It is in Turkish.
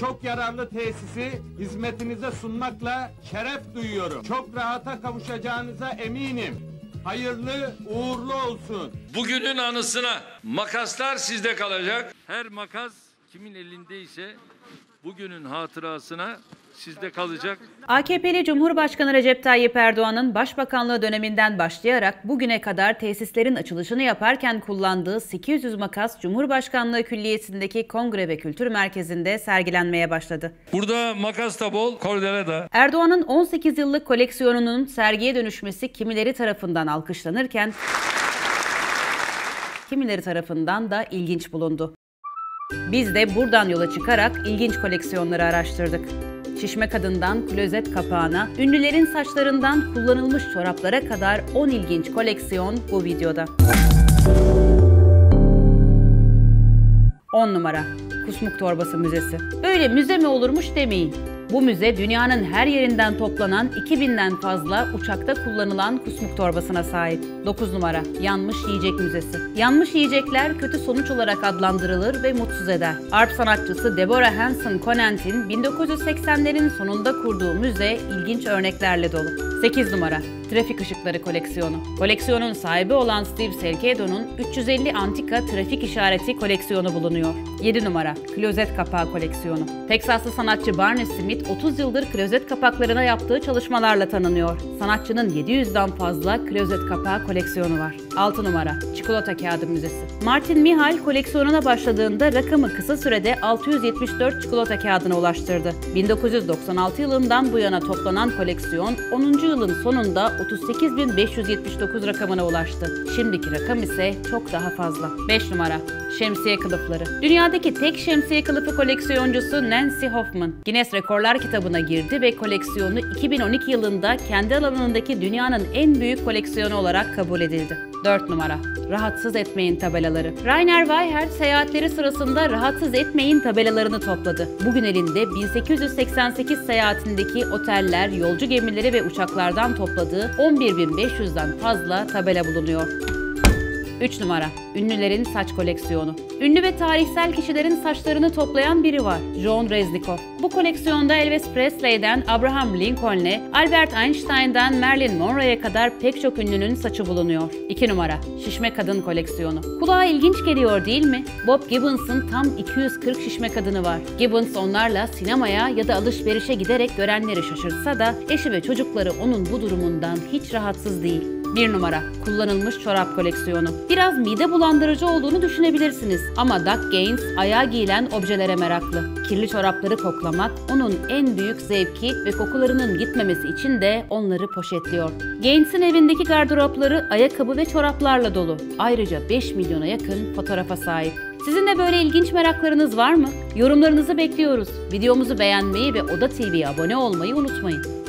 çok yararlı tesisi hizmetinize sunmakla şeref duyuyorum. Çok rahata kavuşacağınıza eminim. Hayırlı, uğurlu olsun. Bugünün anısına makaslar sizde kalacak. Her makas kimin elindeyse bugünün hatırasına sizde kalacak. AKP'li Cumhurbaşkanı Recep Tayyip Erdoğan'ın başbakanlığı döneminden başlayarak bugüne kadar tesislerin açılışını yaparken kullandığı 800 makas Cumhurbaşkanlığı Külliyesi'ndeki Kongre ve Kültür Merkezi'nde sergilenmeye başladı. Burada makas da bol, kordele de. Erdoğan'ın 18 yıllık koleksiyonunun sergiye dönüşmesi kimileri tarafından alkışlanırken kimileri tarafından da ilginç bulundu. Biz de buradan yola çıkarak ilginç koleksiyonları araştırdık. Şişme kadından klozet kapağına, ünlülerin saçlarından kullanılmış çoraplara kadar 10 ilginç koleksiyon bu videoda. 10 numara. Kusmuk Torbası Müzesi. Böyle müze mi olurmuş demeyin. Bu müze dünyanın her yerinden toplanan 2000'den fazla uçakta kullanılan kusmuk torbasına sahip. 9 numara. Yanmış Yiyecek Müzesi. Yanmış yiyecekler kötü sonuç olarak adlandırılır ve mutsuz eder. Arp sanatçısı Deborah Hanson Conant'in 1980'lerin sonunda kurduğu müze ilginç örneklerle dolu. 8 numara. Trafik Işıkları Koleksiyonu. Koleksiyonun sahibi olan Steve Selkedo'nun 350 antika trafik işareti koleksiyonu bulunuyor. 7 numara. Klozet Kapağı Koleksiyonu. Teksaslı sanatçı Barney Smith 30 yıldır klozet kapaklarına yaptığı çalışmalarla tanınıyor. Sanatçının 700'den fazla klozet kapağı koleksiyonu var. 6 numara. Çikolata Kağıdı Müzesi. Martin Mihal koleksiyonuna başladığında rakamı kısa sürede 674 çikolata kağıdına ulaştırdı. 1996 yılından bu yana toplanan koleksiyon 10. yılın sonunda 38.579 rakamına ulaştı. Şimdiki rakam ise çok daha fazla. 5 numara. Şemsiye Kılıfları. Dünyadaki tek şemsiye kılıfı koleksiyoncusu Nancy Hoffman, Guinness Rekorlar Kitabı'na girdi ve koleksiyonu 2012 yılında kendi alanındaki dünyanın en büyük koleksiyonu olarak kabul edildi. 4 numara. Rahatsız etmeyin tabelaları. Rainer Weyer seyahatleri sırasında rahatsız etmeyin tabelalarını topladı. Bugün elinde 1888 seyahatindeki oteller, yolcu gemileri ve uçaklardan topladığı 11.500'den fazla tabela bulunuyor. 3 numara. Ünlülerin saç koleksiyonu. Ünlü ve tarihsel kişilerin saçlarını toplayan biri var. John Reznikoff. Bu koleksiyonda Elvis Presley'den Abraham Lincoln'e, Albert Einstein'dan Marilyn Monroe'ya kadar pek çok ünlünün saçı bulunuyor. 2 numara. Şişme Kadın Koleksiyonu. Kulağa ilginç geliyor değil mi? Bob Gibbons'ın tam 240 şişme kadını var. Gibbons onlarla sinemaya ya da alışverişe giderek görenleri şaşırtsa da eşi ve çocukları onun bu durumundan hiç rahatsız değil. 1 numara. Kullanılmış Çorap Koleksiyonu. Biraz mide bulandırıcı olduğunu düşünebilirsiniz ama Duck Gaines ayağa giyilen objelere meraklı. Kirli çorapları koklamak onun en büyük zevki ve kokularının gitmemesi için de onları poşetliyor. Gaines'in evindeki gardıropları ayakkabı ve çoraplarla dolu. Ayrıca 5 milyona yakın fotoğrafa sahip. Sizin de böyle ilginç meraklarınız var mı? Yorumlarınızı bekliyoruz. Videomuzu beğenmeyi ve Oda TV'ye abone olmayı unutmayın.